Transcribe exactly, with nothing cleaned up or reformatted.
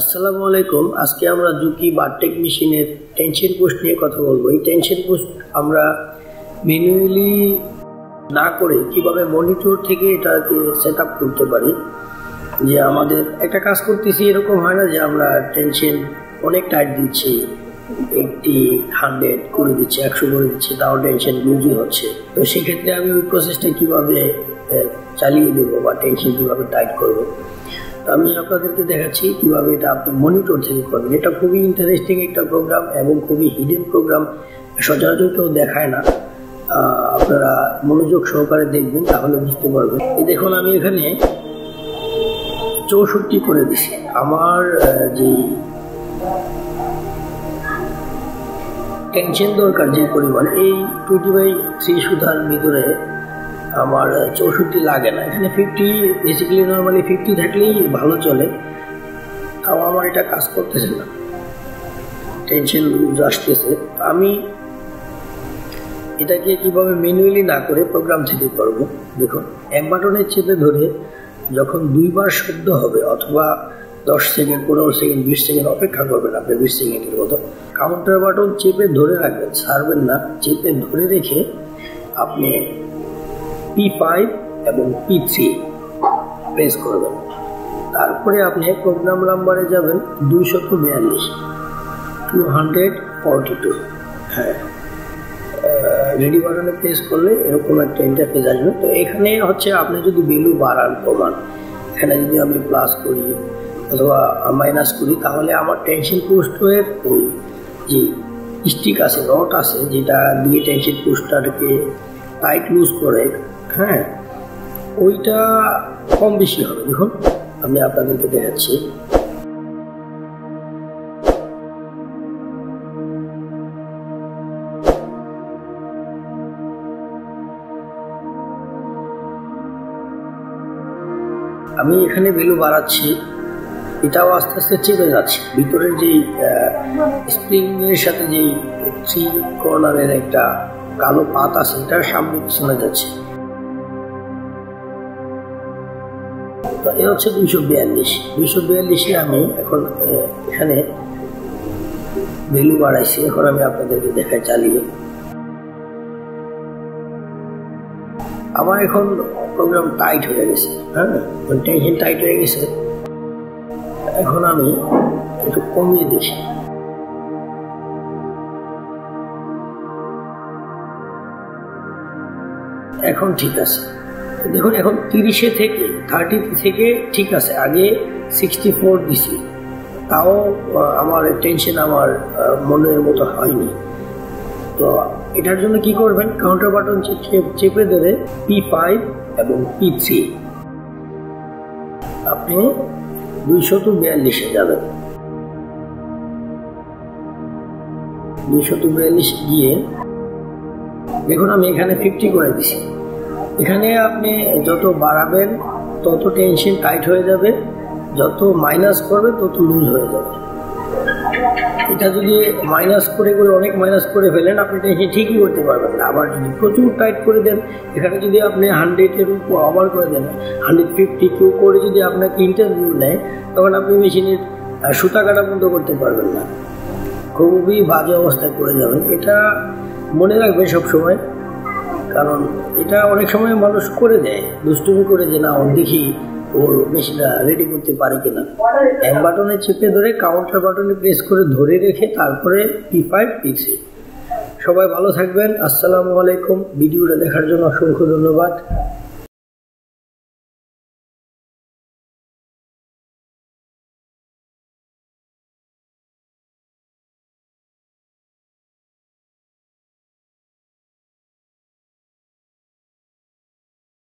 আসসালামু আলাইকুম। আজকে আমরা জুকি বারটেক মেশিনের টেনশন পুশ নিয়ে কথা বলবো। এই টেনশন পুশ আমরা ম্যানুয়ালি না করে কিভাবে মনিটর থেকে এটাকে সেট আপ করতে পারি। যে আমাদের একটা কাজ করতেছি এরকম হয় না যে আমরা টেনশন অনেক টাইট দিচ্ছি, একটি হান্ড্রেড করে দিচ্ছি, একশো করে দিচ্ছি, তাও টেনশন লুজি হচ্ছে। তো সেক্ষেত্রে আমি ওই প্রসেসটা কীভাবে চালিয়ে দেবো বা টেনশন কীভাবে টাইট করবো আমি আপনাদেরকে দেখাচ্ছি কীভাবে এটা আপনি মনিটর থেকে করবেন। এটা খুবই ইন্টারেস্টিং একটা প্রোগ্রাম এবং খুবই হিডেন প্রোগ্রাম, সচরাচর কেউ দেখায় না। আপনারা মনোযোগ সহকারে দেখবেন তাহলে বুঝতে পারবেন। এই দেখুন আমি এখানে চৌষট্টি করে দিছি। আমার যে টেনশন দরকার যে পরিমাণ, এই টোয়েন্টি বাই থ্রি সুতার ভিতরে আমার চৌষট্টি লাগে না। এখানে ফিফটি, বেসিক্যালি নর্মালি ফিফটি থাকলেই ভালো চলে, তাও আমার এটা কাজ করতেছে না, টেনশন আসতেছে। আমি এটাকে কীভাবে ম্যানুয়ালি না করে প্রোগ্রাম থেকে করব। দেখুন এক বাটনে চেপে ধরে যখন দুইবার শব্দ হবে অথবা দশ সেকেন্ড পনেরো সেকেন্ড বিশ সেকেন্ড অপেক্ষা করবেন, আপনি বিশ সেকেন্ডের মতো কাউন্টার বাটন চেপে ধরে রাখবেন, ছাড়বেন না, চেপে ধরে রেখে আপনি পি ফাইভ এবং পি থ্রি প্রেস করবেন। তারপরে আপনি প্রোগ্রাম নাম্বারে যাবেন দুইশত বিয়াল্লিশ, টু ফোরটি টু। হ্যাঁ, রেডি বাটনে প্রেস করলে এরকম একটা ইন্টারফেস আসবে। তো এখানে হচ্ছে আপনি যদি ভ্যালু বাড়ান কমান, এখানে যদি আমি প্লাস করি অথবা মাইনাস করি তাহলে আমার টেনশন পুশটার ওই যে স্টিক আছে, রড আছে, যেটা দিয়ে টেনশন পুশটাকে টাইট লুজ করে, হ্যাঁ, ওইটা কম বেশি হবে। দেখুন আমি আপনাদেরকে দেখাচ্ছি। আমি এখানে ভ্যালু বাড়াচ্ছি, এটাও আস্তে আস্তে চেপে যাচ্ছে। ভিতরের যে স্প্রিং এর সাথে যে থ্রি কর্নারের একটা কালো পাত আছে, এটার সামনে পিছনে যাচ্ছে। তো এ হচ্ছে দুইশো বিয়াল্লিশ দুইশো বিয়াল্লিশে আমি এখন এখানে ভ্যালু বাড়াইছি। এখন আমি আপনাদেরকে দেখাই চালিয়ে। আমার এখন প্রোগ্রাম টাইট হয়ে গেছে, হ্যাঁ, টেনশন টাইট হয়ে গেছে। এখন আমি একটু কমিয়ে দিচ্ছি। এখন ঠিক আছে। দেখুন এখন তিরিশে থেকে থার্টি থেকে ঠিক আছে। আগে সিক্সটি ফোর দিছি, তাও আমার টেনশন আমার মনের মতো হয়নি। তো এটার জন্য কি করবেন, কাউন্টার বাটন চেপে ধরে পি ফাইভ এবং পি থ্রি আপনি দুইশত বিয়াল্লিশে যাবেন। দুইশত বিয়াল্লিশ গিয়ে দেখুন আমি এখানে ফিফটি করে দিছি। এখানে আপনি যত বাড়াবেন তত টেনশন টাইট হয়ে যাবে, যত মাইনাস করবে তত লুজ হয়ে যাবে। এটা যদি মাইনাস করে করে অনেক মাইনাস করে ফেলেন আপনি টেনশন ঠিকই করতে পারবেন না। আবার যদি প্রচুর টাইট করে দেন, এখানে যদি আপনি হান্ড্রেডের উপর আবার করে দেন, হান্ড্রেড ফিফটি কেউ করে যদি আপনাকে ইন্টারভিউ নেয়, তখন আপনি মেশিনের সুতা কাটা বন্ধ করতে পারবেন না, খুবই বাজে অবস্থায় পড়ে যাবেন। এটা মনে রাখবে সবসময়, কারণ এটা অনেক সময় মানুষ করে দেয়, দুষ্টুমি করে যে না দেখি ওর মেশিনটা রেডি করতে পারে কিনা। এক বাটনে চেপে ধরে কাউন্টার বাটনে প্রেস করে ধরে রেখে তারপরে পি ফাইভ পি থ্রি। সবাই ভালো থাকবেন, আসসালামু আলাইকুম। ভিডিওটা দেখার জন্য অসংখ্য ধন্যবাদ।